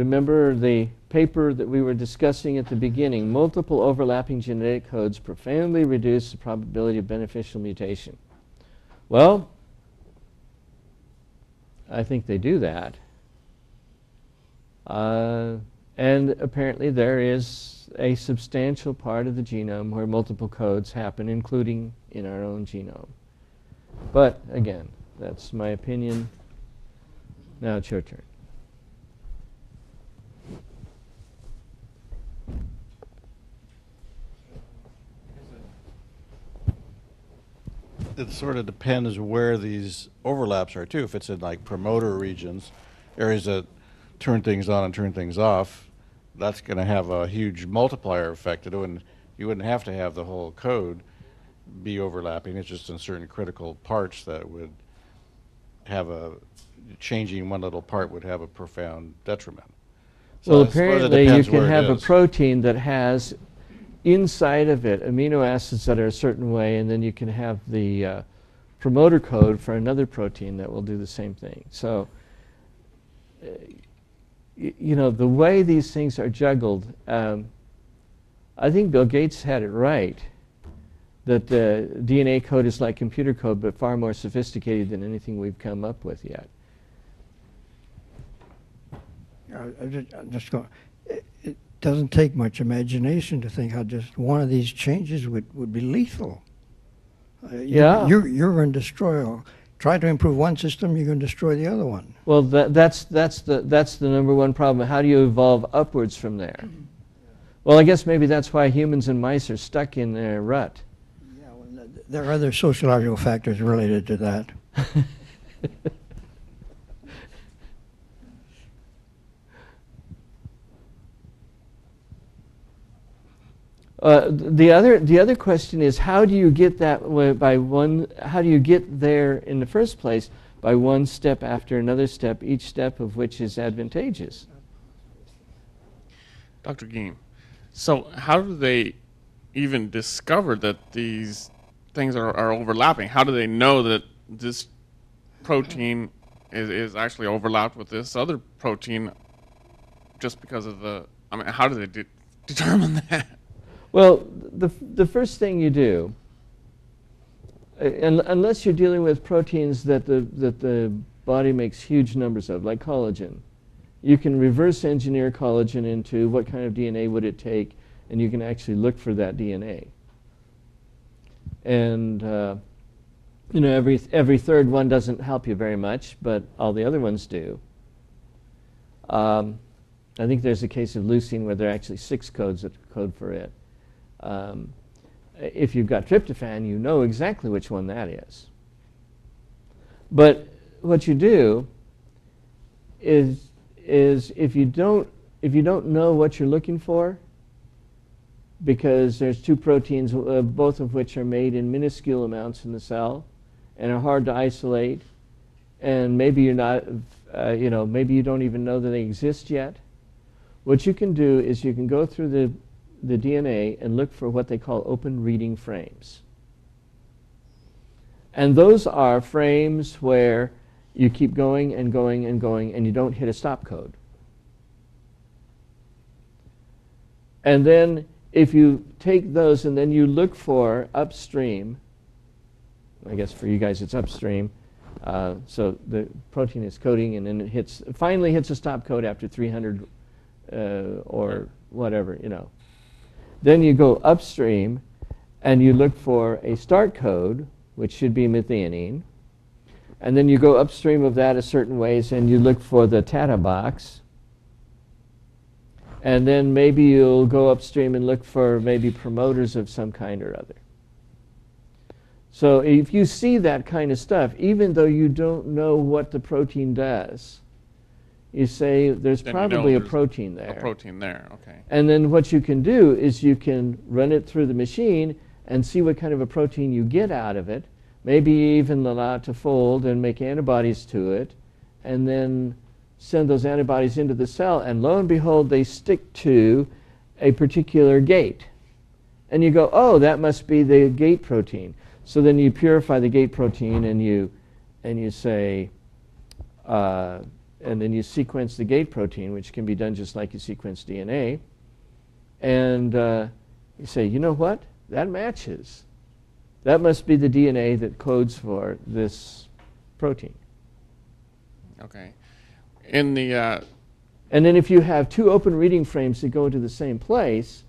Remember the paper that we were discussing at the beginning, multiple overlapping genetic codes profoundly reduce the probability of beneficial mutation. Well, I think they do that. Uh, and apparently there is a substantial part of the genome where multiple codes happen, including in our own genome. But again, that's my opinion. Now it's your turn. It sort of depends where these overlaps are too. If it's in like promoter regions, areas that turn things on and turn things off, that's going to have a huge multiplier effect. It wouldn't, you wouldn't have to have the whole code be overlapping. It's just in certain critical parts that would have a, changing one little part would have a profound detriment. So well, apparently you can have a protein that has inside of it amino acids that are a certain way, and then you can have the uh, promoter code for another protein that will do the same thing. So uh, you know, the way these things are juggled, um, I think Bill Gates had it right, that the D N A code is like computer code but far more sophisticated than anything we've come up with yet. I, I just, I'm just going, doesn't take much imagination to think how just one of these changes would, would be lethal. Uh, yeah. You're, you're going to destroy all. Try to improve one system, you're going to destroy the other one. Well, that, that's, that's, the, that's the number one problem. How do you evolve upwards from there? Well, I guess maybe that's why humans and mice are stuck in their rut. Yeah, well, there are other sociological factors related to that. Uh, the other the other question is, how do you get that by one? How do you get there in the first place by one step after another step, each step of which is advantageous? Doctor Geen, so how do they even discover that these things are, are overlapping? How do they know that this protein is is actually overlapped with this other protein? Just because of the, I mean, how do they de- determine that? Well, the, the first thing you do, un unless you're dealing with proteins that the, that the body makes huge numbers of, like collagen, you can reverse engineer collagen into what kind of D N A would it take, and you can actually look for that D N A. And uh, you know, every, every third one doesn't help you very much, but all the other ones do. Um, I think there's a case of leucine where there are actually six codes that code for it. Um, if you've got tryptophan, you know exactly which one that is. But what you do is is if you don't if you don't know what you're looking for, because there's two proteins, uh, both of which are made in minuscule amounts in the cell, and are hard to isolate, and maybe you're not, uh, you know, maybe you don't even know that they exist yet. What you can do is you can go through the the D N A and look for what they call open reading frames. And those are frames where you keep going and going and going and you don't hit a stop code. And then if you take those and then you look for upstream, I guess for you guys it's upstream, uh, so the protein is coding and then it hits, finally hits a stop code after three hundred uh, or whatever, you know. Then you go upstream and you look for a start code, which should be methionine. And then you go upstream of that a certain ways and you look for the Tata box. And then maybe you'll go upstream and look for maybe promoters of some kind or other. So if you see that kind of stuff, even though you don't know what the protein does, you say there's then probably you know there's a protein there. A protein there, okay. And then what you can do is you can run it through the machine and see what kind of a protein you get out of it. Maybe even allow it to fold and make antibodies to it, and then send those antibodies into the cell. And lo and behold, they stick to a particular gate. And you go, oh, that must be the gate protein. So then you purify the gate protein, and you and you say. Uh, And then you sequence the gate protein, which can be done just like you sequence D N A. And uh, you say, you know what? That matches. That must be the D N A that codes for this protein. Okay. In the uh and then if you have two open reading frames that go to the same place,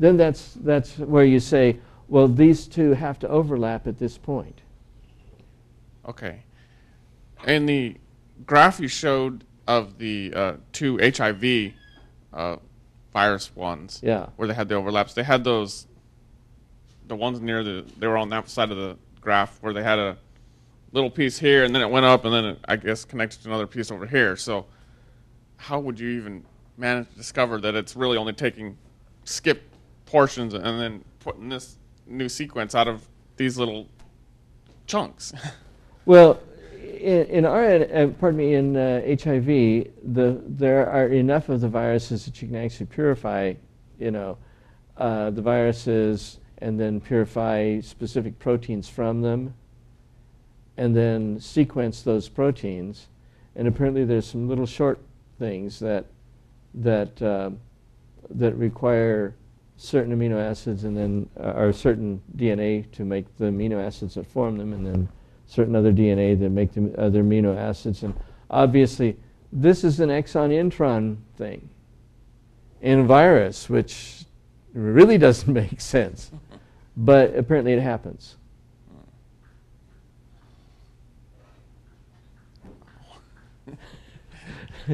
then that's that's where you say, well, these two have to overlap at this point. Okay. In the graph you showed of the uh, two H I V uh, virus ones, yeah, where they had the overlaps. They had those, the ones near the, they were on that side of the graph where they had a little piece here and then it went up and then it, I guess, connected to another piece over here. So how would you even manage to discover that it's really only taking skip portions and then putting this new sequence out of these little chunks? Well, In, in our, uh, pardon me, in uh, H I V, the, there are enough of the viruses that you can actually purify, you know, uh, the viruses and then purify specific proteins from them and then sequence those proteins. And apparently there's some little short things that, that, uh, that require certain amino acids and then, uh, or certain D N A to make the amino acids that form them and then certain other D N A that make the other amino acids. And obviously, this is an exon-intron thing. in a virus, which really doesn't make sense, but apparently it happens.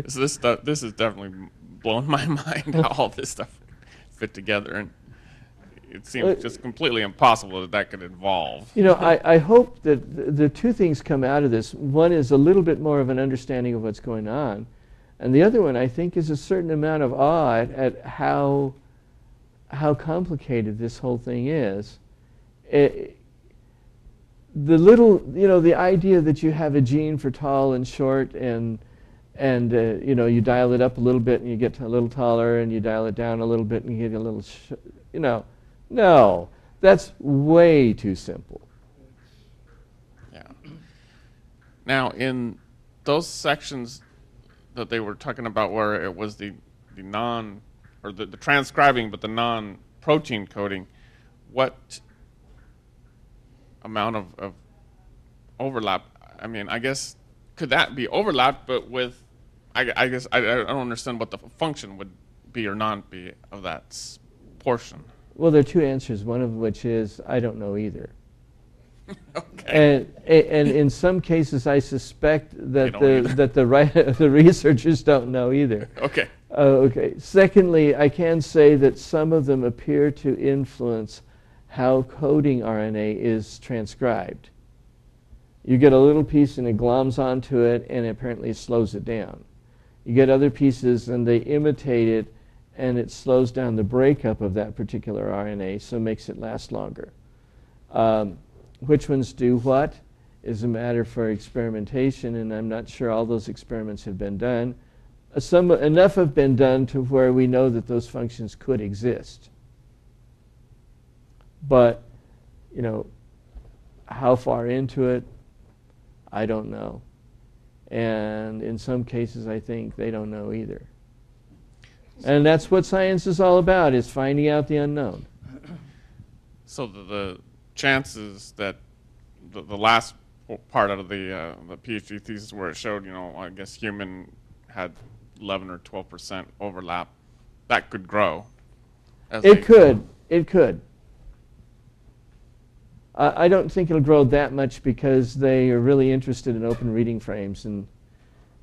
So this stuff, this is definitely blown my mind how all this stuff fit together, and it seems uh, just completely impossible that that could evolve. You know, I, I hope that th the two things come out of this. One is a little bit more of an understanding of what's going on, and the other one, I think, is a certain amount of awe at, at how how complicated this whole thing is. It, the little, you know, the idea that you have a gene for tall and short and And uh, you know, you dial it up a little bit, and you get a little taller, and you dial it down a little bit, and you get a little, sh you know, no, that's way too simple. Yeah. Now, in those sections that they were talking about, where it was the the non, or the, the transcribing, but the non-protein coding, what amount of, of overlap? I mean, I guess could that be overlapped, but with I, I guess I, I don't understand what the function would be or not be of that portion. Well, there are two answers, one of which is I don't know either. Okay. And, and in some cases, I suspect that the either. that the right the researchers don't know either. Okay. Uh, okay. Secondly, I can say that some of them appear to influence how coding R N A is transcribed. You get a little piece and it gloms onto it and apparently slows it down. You get other pieces and they imitate it and it slows down the breakup of that particular R N A, so makes it last longer. Um, which ones do what is a matter for experimentation, and I'm not sure all those experiments have been done. Uh, some, enough have been done to where we know that those functions could exist. But, you know, how far into it? I don't know, and in some cases I think they don't know either. And that's what science is all about, is finding out the unknown. So the, the chances that the, the last part out of the, uh, the PhD thesis where it showed, you know, I guess human had eleven or twelve percent overlap, that could grow. It could, it could. I don't think it'll grow that much because they are really interested in open reading frames, and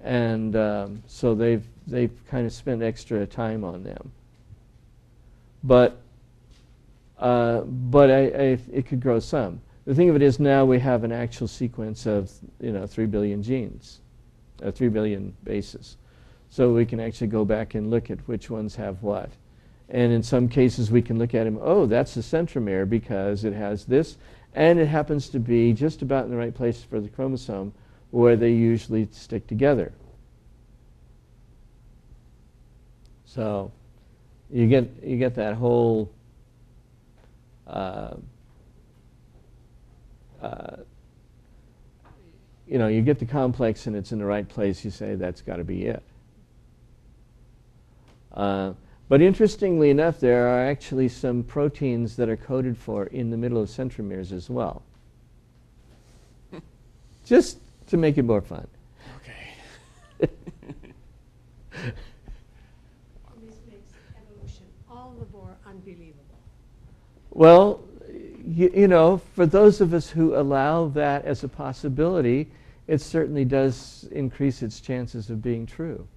and um, so they've they've kind of spent extra time on them. But uh, but I, I, it could grow some. The thing of it is, now we have an actual sequence of, you know, three billion genes, uh, three billion bases, so we can actually go back and look at which ones have what. And in some cases, we can look at them. Oh, that's a centromere because it has this. And it happens to be just about in the right place for the chromosome where they usually stick together. So you get, you get that whole uh, uh, you know, you get the complex and it's in the right place, you say that's got to be it. Uh, but interestingly enough, there are actually some proteins that are coded for in the middle of centromeres as well. Just to make it more fun. Okay. This makes evolution all the more unbelievable. Well, you, you know, for those of us who allow that as a possibility, it certainly does increase its chances of being true,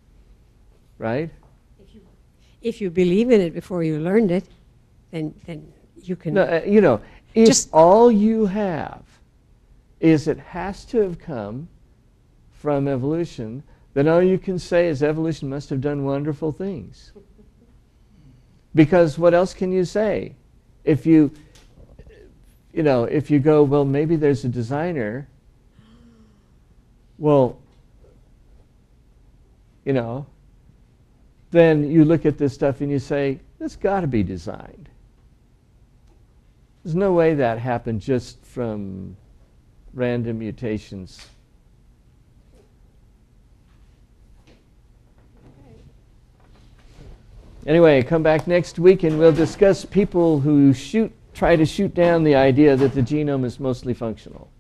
right? If you believe in it before you learned it, then then you can. No, uh, you know, if just all you have is it has to have come from evolution, then all you can say is evolution must have done wonderful things. Because what else can you say? If you, you know, if you go, well, maybe there's a designer. Well, you know. Then you look at this stuff and you say, it's got to be designed. There's no way that happened just from random mutations. Anyway, come back next week and we'll discuss people who shoot, try to shoot down the idea that the genome is mostly functional.